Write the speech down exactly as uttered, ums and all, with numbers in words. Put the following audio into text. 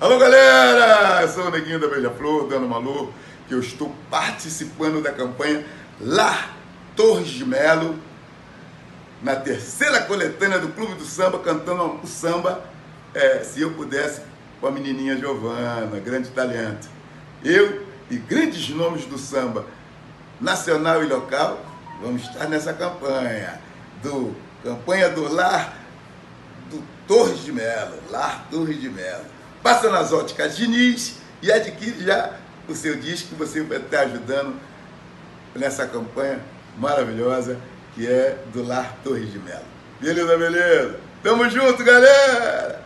Alô galera, eu sou o Neguinho da Beija-Flor, dando uma alô, que eu estou participando da campanha Lar Torres de Melo, na terceira coletânea do Clube do Samba, cantando o samba, é, se eu pudesse, com a menininha Giovana, grande talento. Eu e grandes nomes do samba, nacional e local, vamos estar nessa campanha, do campanha do Lar do Torres de Melo, Lar Torres de Melo. Passa nas óticas de Niz e adquire já o seu disco, você vai estar ajudando nessa campanha maravilhosa que é do Lar Torres de Melo. Beleza, beleza? Tamo junto, galera!